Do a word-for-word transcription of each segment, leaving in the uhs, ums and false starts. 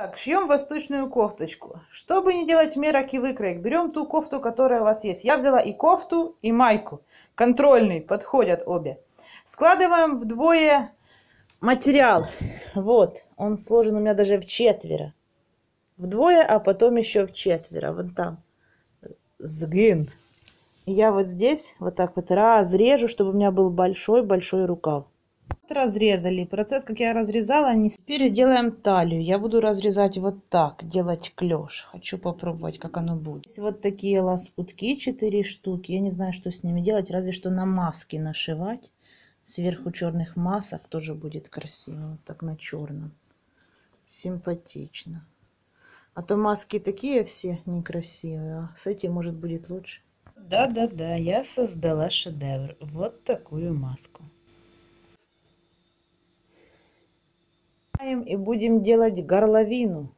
Так, шьем восточную кофточку. Чтобы не делать мерок и выкроек, берем ту кофту, которая у вас есть. Я взяла и кофту, и майку. Контрольный, подходят обе. Складываем вдвое материал. Вот, он сложен у меня даже в четверо. Вдвое, а потом еще в четверо. Вон там. Сгин. Я вот здесь вот так вот разрежу, чтобы у меня был большой-большой рукав. Разрезали. Процесс, как я разрезала, не... Теперь делаем талию. Я буду разрезать вот так, делать клеш. Хочу попробовать, как оно будет. Здесь вот такие лоскутки, четыре штуки. Я не знаю, что с ними делать, разве что на маски нашивать. Сверху черных масок тоже будет красиво. Вот так на черном. Симпатично. А то маски такие все некрасивые. А с этим, может, будет лучше. Да-да-да, я создала шедевр. Вот такую маску. И будем делать горловину.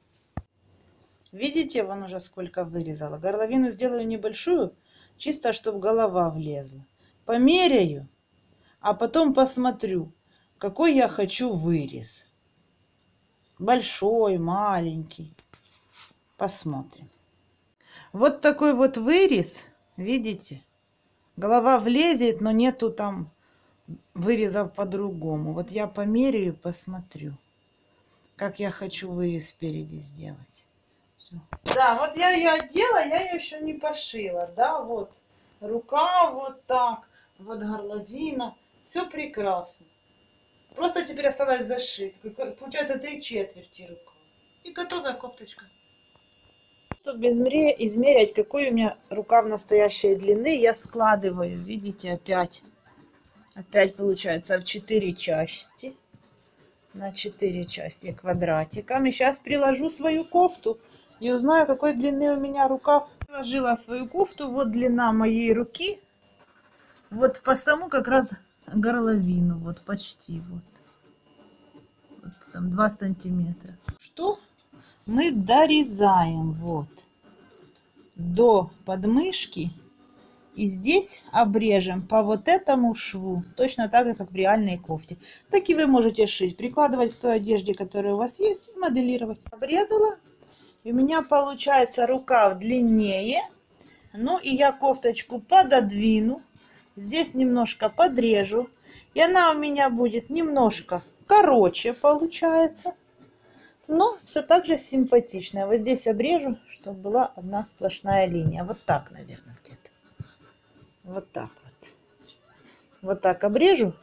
Видите, вон уже сколько вырезала. Горловину сделаю небольшую, чисто чтобы голова влезла. Померяю, а потом посмотрю, какой я хочу вырез. Большой, маленький. Посмотрим. Вот такой вот вырез, видите? Голова влезет, но нету там вырезов по-другому. Вот я померяю, посмотрю, как я хочу вырез спереди сделать. Все. Да, вот я ее одела, я ее еще не пошила. Да, вот рука вот так, вот горловина. Все прекрасно. Просто теперь осталось зашить. Получается три четверти рука. И готовая кофточка. Чтобы измерять, какой у меня рукав настоящей длины, я складываю. Видите, опять, опять получается в четыре части. На четыре части квадратиками. Сейчас приложу свою кофту и узнаю, какой длины у меня рукав. Приложила свою кофту. Вот длина моей руки. Вот по саму как раз горловину. Вот почти. Вот, вот там два сантиметра. Что мы дорезаем вот до подмышки. И здесь обрежем по вот этому шву, точно так же, как в реальной кофте. Так и вы можете шить, прикладывать к той одежде, которая у вас есть, и моделировать. Обрезала, и у меня получается рукав длиннее. Ну и я кофточку пододвину, здесь немножко подрежу. И она у меня будет немножко короче получается, но все так же симпатичная. Вот здесь обрежу, чтобы была одна сплошная линия. Вот так, наверное, где-то. Вот так вот. Вот так обрежу.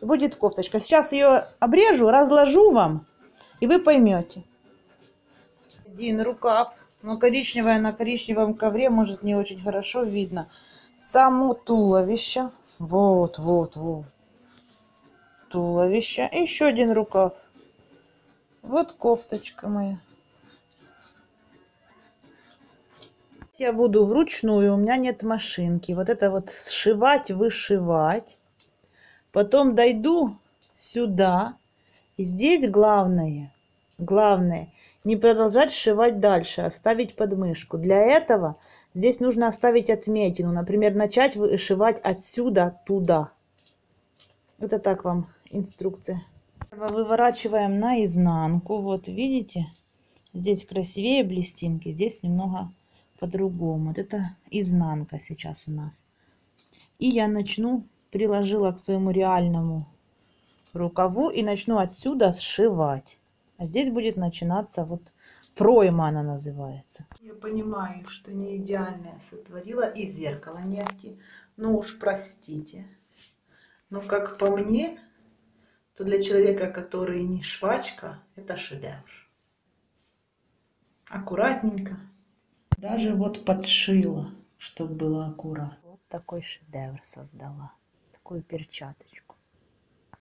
Будет кофточка. Сейчас ее обрежу, разложу вам, и вы поймете. Один рукав. Но коричневая на коричневом ковре, может, не очень хорошо видно. Само туловище. Вот, вот, вот. Туловище. И еще один рукав. Вот кофточка моя. Я буду вручную, у меня нет машинки. Вот это вот сшивать, вышивать. Потом дойду сюда. И здесь главное, главное, не продолжать сшивать дальше, оставить подмышку. Для этого здесь нужно оставить отметину. Например, начать вышивать отсюда туда. Это так вам инструкция. Выворачиваем наизнанку. Вот видите, здесь красивее блестинки, здесь немного... по-другому. Вот это изнанка сейчас у нас. И я начну, приложила к своему реальному рукаву и начну отсюда сшивать. А здесь будет начинаться вот пройма, она называется. Я понимаю, что не идеальное сотворила и зеркало не ахти. Ну уж простите. Но как по мне, то для человека, который не швачка, это шедевр. Аккуратненько. Даже вот подшила, чтобы было аккуратно. Вот такой шедевр создала. Такую перчаточку.